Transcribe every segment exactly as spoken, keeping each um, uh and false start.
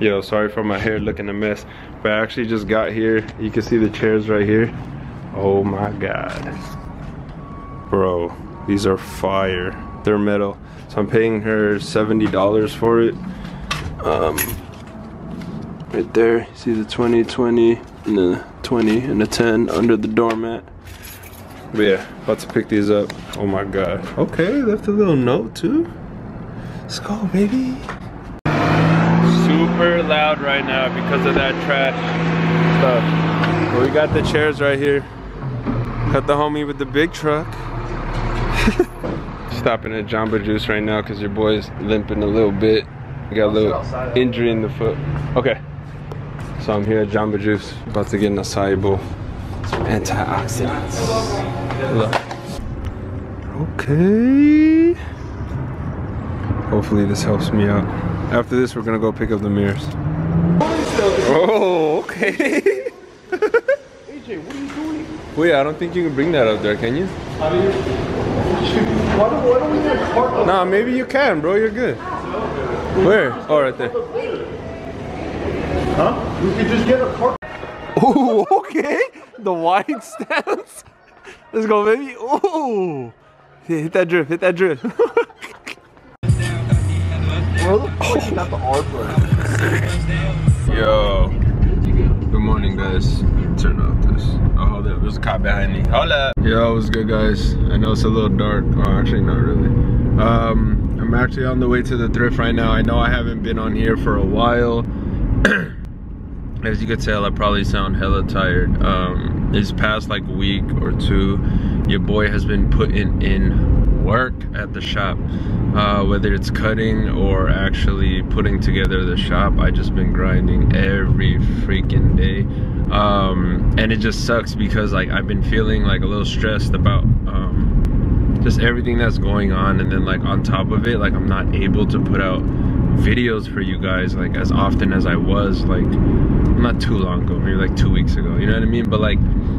Yo, sorry for my hair looking a mess, but I actually just got here. You can see the chairs right here. Oh my god, bro, these are fire. They're metal, so I'm paying her seventy dollars for it. Um right there, see the twenty, twenty, and the twenty, and the ten under the doormat. But yeah, about to pick these up. Oh my god. Okay, left a little note too. Let's go, baby. Super loud right now because of that trash stuff. But we got the chairs right here. Got the homie with the big truck. Stopping at Jamba Juice right now because your boy's limping a little bit. We got a little injury in the foot. Okay. So I'm here at Jamba Juice. About to get an acai bowl. Some antioxidants. Look. Okay. Hopefully this helps me out. After this, we're gonna go pick up the mirrors. Oh, okay. A J, what are you doing? Wait, I don't think you can bring that up there, can you? How do you? Why don't, why don't we get a cart up? Nah, maybe you can, bro. You're good. Where? Oh, right there. Huh? We could just get a cart. Oh, okay. The wide stance. Let's go, baby. Oh, yeah, hit that drip. Hit that drip. Where the fuck you got the R button? Yo. Good morning, guys. Turn off this. Oh, hold up. There's a cop behind me. Hold up. Yo, what's good, guys? I know it's a little dark. Oh, actually, not really. Um, I'm actually on the way to the thrift right now. I know I haven't been on here for a while. As you could tell, I probably sound hella tired. Um, this past, like, week or two, your boy has been putting in work at the shop, uh, whether it's cutting or actually putting together the shop. I just been grinding every freaking day, um, and it just sucks because like I've been feeling like a little stressed about um, just everything that's going on, and then like on top of it, like I'm not able to put out videos for you guys like as often as I was, like not too long ago, maybe like two weeks ago, you know what I mean? But like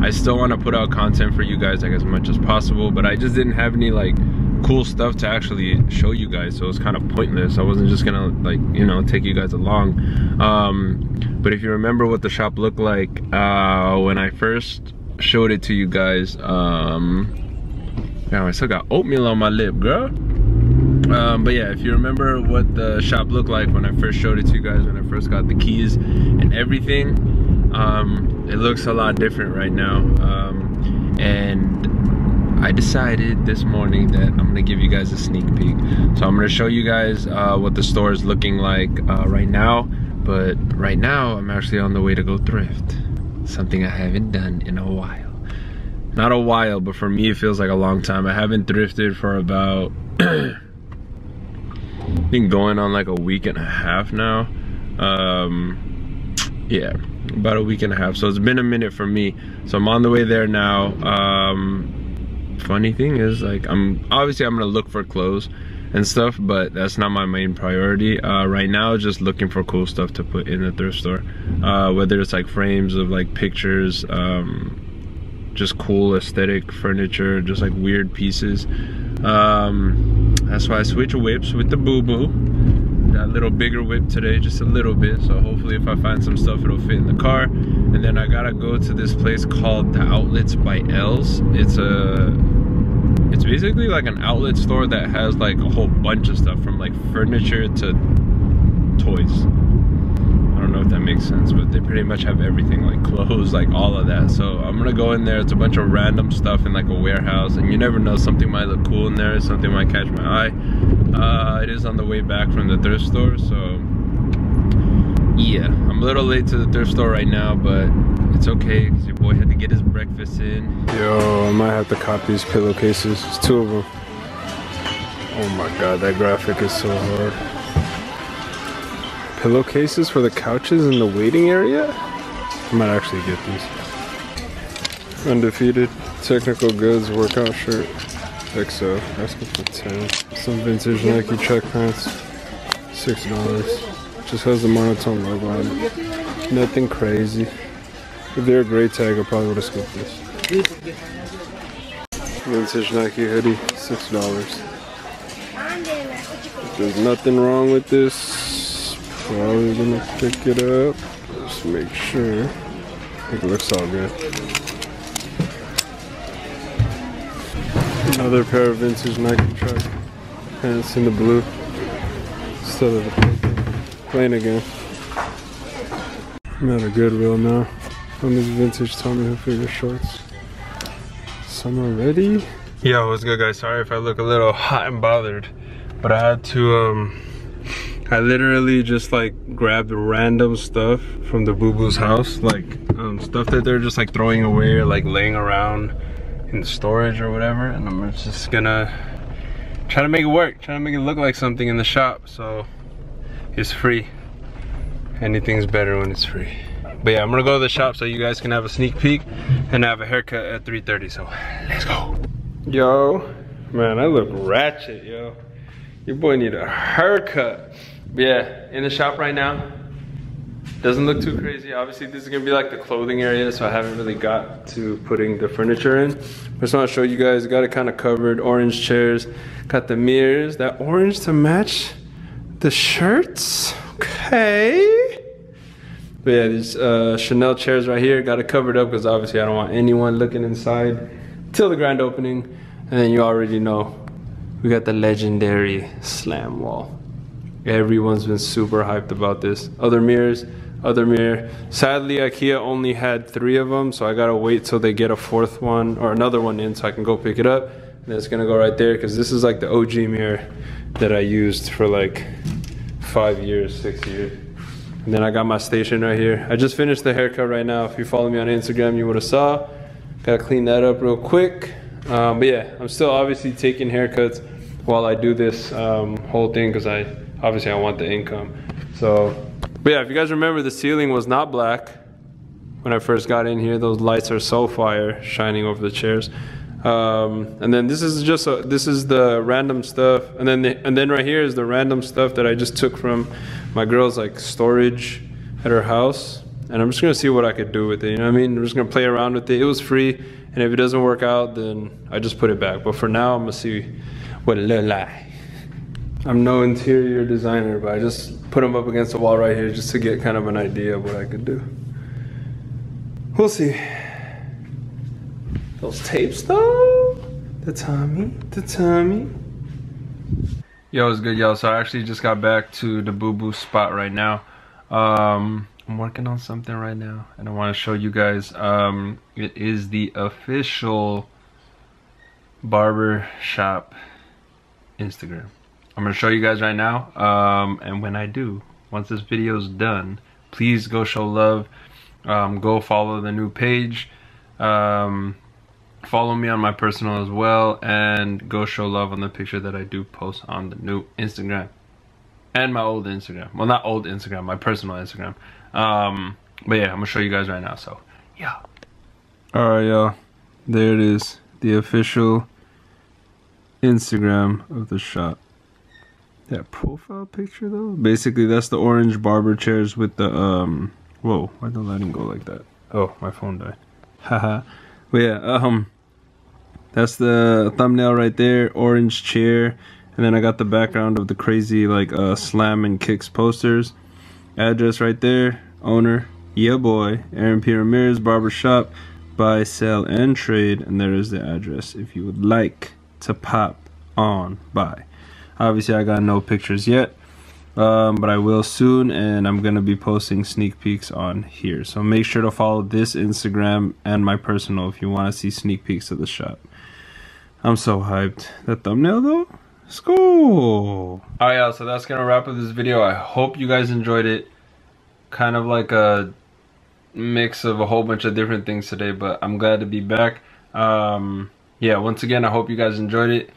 I still want to put out content for you guys like as much as possible, but I just didn't have any like cool stuff to actually show you guys, so it was kind of pointless. I wasn't just gonna like, you know, take you guys along. Um, but if you remember what the shop looked like uh, when I first showed it to you guys, um, yeah, I still got oatmeal on my lip, girl. Um, but yeah, if you remember what the shop looked like when I first showed it to you guys, when I first got the keys and everything, um, it looks a lot different right now. Um, and I decided this morning that I'm gonna give you guys a sneak peek. So I'm gonna show you guys uh, what the store is looking like uh, right now. But right now, I'm actually on the way to go thrift. Something I haven't done in a while. Not a while, but for me, it feels like a long time. I haven't thrifted for about... been going on like a week and a half now. Um, yeah, about a week and a half. So it's been a minute for me. So I'm on the way there now. Um, funny thing is, like, I'm obviously I'm gonna look for clothes and stuff, but that's not my main priority uh, right now. Just looking for cool stuff to put in the thrift store, uh, whether it's like frames of like pictures, um, just cool aesthetic furniture, just like weird pieces. Um, That's why I switch whips with the boo-boo. Got a little bigger whip today, just a little bit. So hopefully if I find some stuff, it'll fit in the car. And then I gotta go to this place called the Outlets by Els. It's a, it's basically like an outlet store that has like a whole bunch of stuff from like furniture to toys. I don't know if that makes sense, but they pretty much have everything, like clothes, like all of that. So I'm gonna go in there. It's a bunch of random stuff in like a warehouse, and you never know, something might look cool in there, something might catch my eye. Uh, it is on the way back from the thrift store, so yeah, I'm a little late to the thrift store right now, but it's okay because your boy had to get his breakfast in. Yo, I might have to cop these pillowcases. There's two of them. Oh my god, that graphic is so hard. Pillowcases for the couches in the waiting area? I might actually get these. Undefeated Technical Goods workout shirt. X O. Asking for ten. Some vintage Nike check pants. six dollars. Just has the monotone logo on it. Nothing crazy. If they're a gray tag, I probably would have skipped this. Vintage Nike hoodie. six dollars. There's nothing wrong with this. Well, we're gonna pick it up. Just make sure it looks all good. Another pair of vintage Nike truck pants in the blue. Instead of the plain again. I'm at a Goodwill now on these vintage Tommy Hilfiger shorts. Summer ready. Yo, what's good, guys? Sorry if I look a little hot and bothered, but I had to um I literally just like grabbed random stuff from the boo-boo's house, like um, stuff that they're just like throwing away or like laying around in storage or whatever, and I'm just gonna try to make it work, try to make it look like something in the shop, so it's free. Anything's better when it's free. But yeah, I'm gonna go to the shop so you guys can have a sneak peek, and I have a haircut at three thirty, so let's go. Yo, man, I look ratchet, yo. Your boy need a haircut. Yeah, in the shop right now. Doesn't look too crazy. Obviously, this is gonna be like the clothing area, so I haven't really got to putting the furniture in. Just want to show you guys, got it kind of covered. Orange chairs, got the mirrors. That orange to match the shirts. Okay. But yeah, these uh, Chanel chairs right here, got it covered up because obviously I don't want anyone looking inside till the grand opening. And then you already know, we got the legendary slam wall. Everyone's been super hyped about this. Other mirrors, other mirror. Sadly, IKEA only had three of them, so I gotta wait till they get a fourth one or another one in so I can go pick it up. And it's gonna go right there because this is like the O G mirror that I used for like five years, six years. And then I got my station right here. I just finished the haircut right now. If you follow me on Instagram, you would have saw. Gotta clean that up real quick. Um, but yeah, I'm still obviously taking haircuts while I do this um, whole thing because I obviously I want the income. So, but yeah, if you guys remember, the ceiling was not black when I first got in here. Those lights are so fire, shining over the chairs. Um, and then this is just a, this is the random stuff, and then the, and then right here is the random stuff that I just took from my girl's like storage at her house. And I'm just gonna see what I could do with it. You know what I mean? I'm just gonna play around with it. It was free, and if it doesn't work out, then I just put it back. But for now, I'm gonna see what it look like. I'm no interior designer, but I just put them up against the wall right here just to get kind of an idea of what I could do. We'll see. Those tapes though, the Tommy, the Tommy. Yo, it's good, y'all. So I actually just got back to the Boo Boo spot right now. Um, I'm working on something right now, and I want to show you guys. Um, it is the official barber shop Instagram. I'm gonna show you guys right now, um, and when I do, once this video is done, please go show love. Um, go follow the new page. Um, follow me on my personal as well, and go show love on the picture that I do post on the new Instagram. And my old Instagram. Well, not old Instagram, my personal Instagram. Um, but yeah, I'm gonna show you guys right now, so yeah. Alright, y'all. There it is. The official Instagram of the shop. That profile picture though? Basically, that's the orange barber chairs with the, um... Whoa, why'd the lighting go like that? Oh, my phone died. Haha. But yeah, um... that's the thumbnail right there. Orange chair. And then I got the background of the crazy like uh, slam and kicks posters. Address right there. Owner, yeah boy, Aaron P Ramirez Barbershop. Buy, sell, and trade. And there is the address if you would like to pop on by. Obviously, I got no pictures yet, um, but I will soon, and I'm gonna be posting sneak peeks on here. So make sure to follow this Instagram and my personal if you want to see sneak peeks of the shop. I'm so hyped. That thumbnail though. Let's go. All right, y'all, so that's gonna wrap up this video. I hope you guys enjoyed it. Kind of like a mix of a whole bunch of different things today, but I'm glad to be back. Um, yeah, once again, I hope you guys enjoyed it.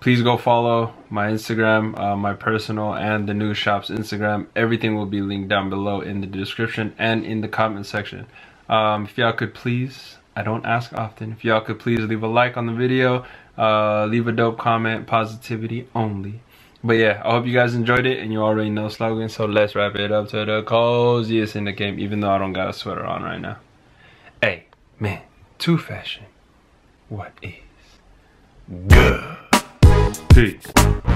Please go follow my Instagram, uh, my personal, and the new shop's Instagram. Everything will be linked down below in the description and in the comment section. Um, if y'all could please, I don't ask often, if y'all could please leave a like on the video. Uh, leave a dope comment, positivity only. But yeah, I hope you guys enjoyed it, and you already know slogan, so let's wrap it up to the coziest in the game, even though I don't got a sweater on right now. Hey, man, to fashion, what is good? Peace.